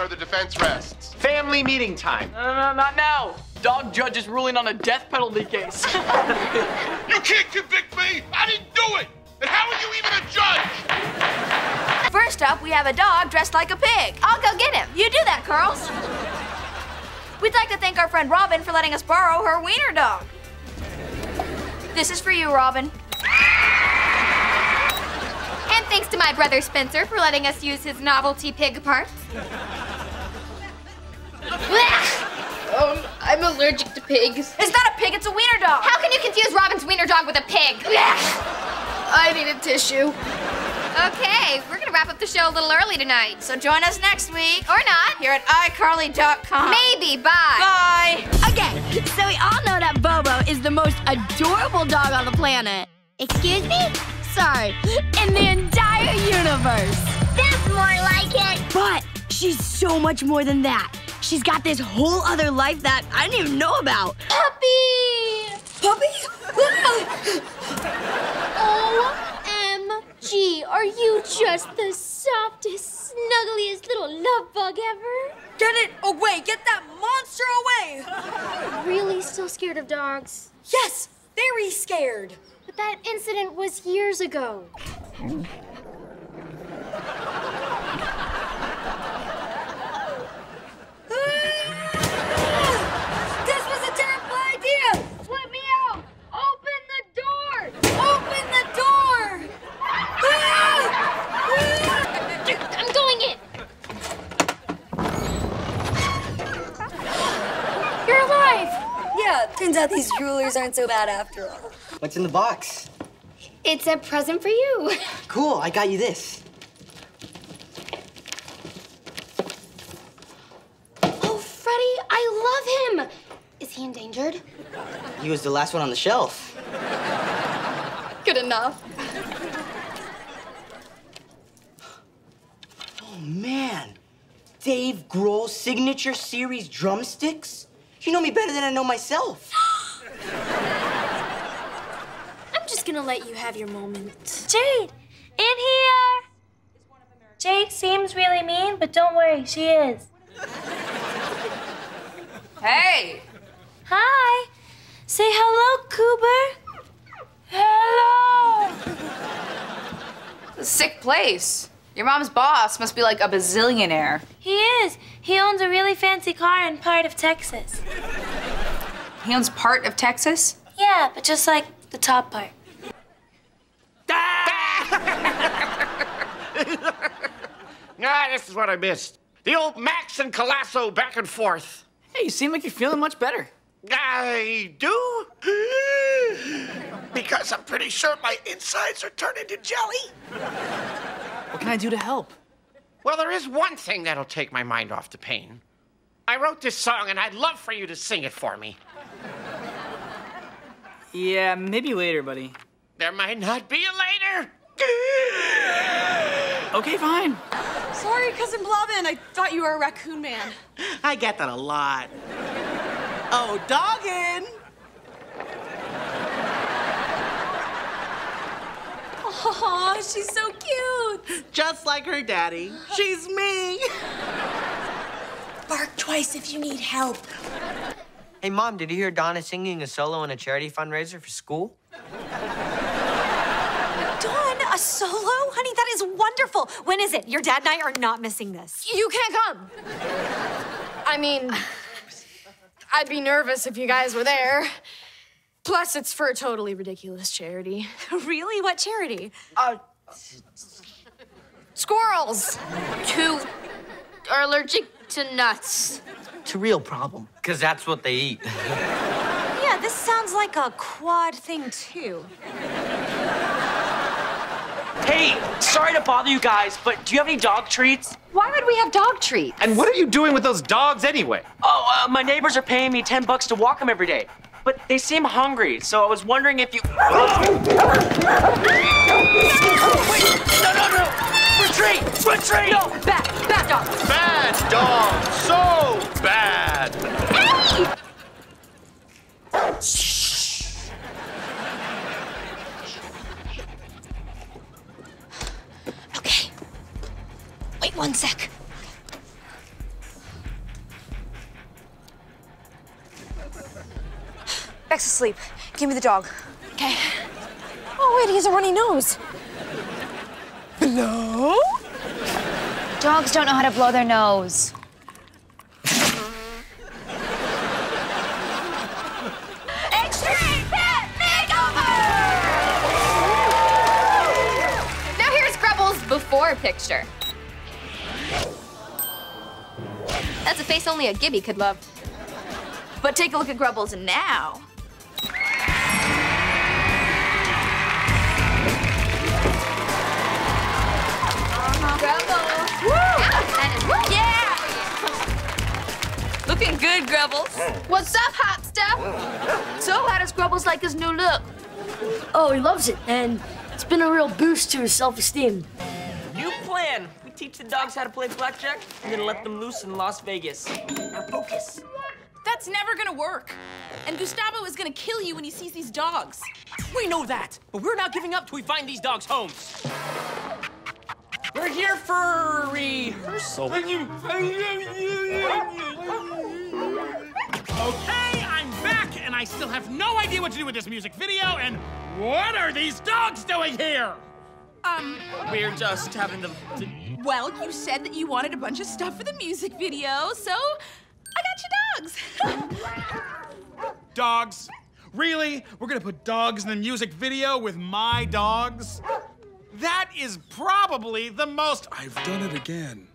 honor the defense rests. Family meeting time. No, not now. Dog judge is ruling on a death penalty case. You can't convict me. I didn't do it. And how are you even a judge? First up, we have a dog dressed like a pig. I'll go get him. You do that, Curls. We'd like to thank our friend Robin for letting us borrow her wiener dog. This is for you, Robin. And thanks to my brother Spencer for letting us use his novelty pig parts. I'm allergic to pigs. It's not a pig, it's a wiener dog. How can you confuse Robin's wiener dog with a pig? I need a tissue. Okay, we're gonna wrap up the show a little early tonight. So join us next week. Or not. Here at iCarly.com. Maybe, bye. Bye. Okay, so we all know that Bobo is the most adorable dog on the planet. Excuse me? Sorry. In the entire universe. That's more like it. But she's so much more than that. She's got this whole other life that I didn't even know about. Puppy! Puppy? OMG, are you just the softest, snuggliest little love bug ever? Get it away! Get that monster away! Really still scared of dogs? Yes, very scared. But that incident was years ago. Turns out these rulers aren't so bad after all. What's in the box? It's a present for you. Cool, I got you this. Oh, Freddy, I love him. Is he endangered? He was the last one on the shelf. Good enough. Oh, man. Dave Grohl's signature series drumsticks? You know me better than I know myself. I'm just gonna let you have your moment. Jade, in here! Jade seems really mean, but don't worry, she is. Hey! Hi! Say hello, Cooper! Hello! It's a sick place. Your mom's boss must be like a bazillionaire. He is. He owns a really fancy car in part of Texas. He owns part of Texas? Yeah, but just like the top part. Ah, this is what I missed. The old Max and Colasso back and forth. Hey, you seem like you're feeling much better. I do? Because I'm pretty sure my insides are turning to jelly. What can I do to help? Well, there is one thing that'll take my mind off the pain. I wrote this song, and I'd love for you to sing it for me. Yeah, maybe later, buddy. There might not be a later. Okay, fine. Sorry, Cousin Blobbin. I thought you were a raccoon man. I get that a lot. Oh, doggin'. Aw, she's so cute. Just like her daddy. She's me. Bark twice if you need help. Hey, Mom, did you hear Donna singing a solo in a charity fundraiser for school? Dawn, a solo? Honey, that is wonderful. When is it? Your dad and I are not missing this. You can't come. I mean, I'd be nervous if you guys were there. Plus, it's for a totally ridiculous charity. Really? What charity? Squirrels! Who are allergic to nuts. It's a real problem, because that's what they eat. Yeah, this sounds like a quad thing, too. Hey, sorry to bother you guys, but do you have any dog treats? Why would we have dog treats? And what are you doing with those dogs anyway? Oh, my neighbors are paying me 10 bucks to walk them every day. But they seem hungry, so I was wondering if you... Wait, no! Retreat! No, bad dog. Bad dog, so bad. Hey! Shh. Okay. Wait one sec. Bex is asleep. Give me the dog. Okay. Oh, wait, he has a runny nose. Blow? Dogs don't know how to blow their nose. Extreme Pet Makeover! Now here's Grebble's before picture. That's a face only a Gibby could love. But take a look at Grebble's now. Grebbles. Woo! Yeah. Yeah! Looking good, Grebbles. What's up, hot stuff? So how does Grebbles like his new look? Oh, he loves it, and it's been a real boost to his self-esteem. New plan. We teach the dogs how to play blackjack, and then let them loose in Las Vegas. Now focus. That's never gonna work. And Gustavo is gonna kill you when he sees these dogs. We know that, but we're not giving up till we find these dogs' homes. We're here for rehearsal. Okay, I'm back, and I still have no idea what to do with this music video, and what are these dogs doing here? We're just having them... Well, you said that you wanted a bunch of stuff for the music video, so I got you dogs. Dogs? Really? We're gonna put dogs in the music video with my dogs? That is probably the most... I've done it again.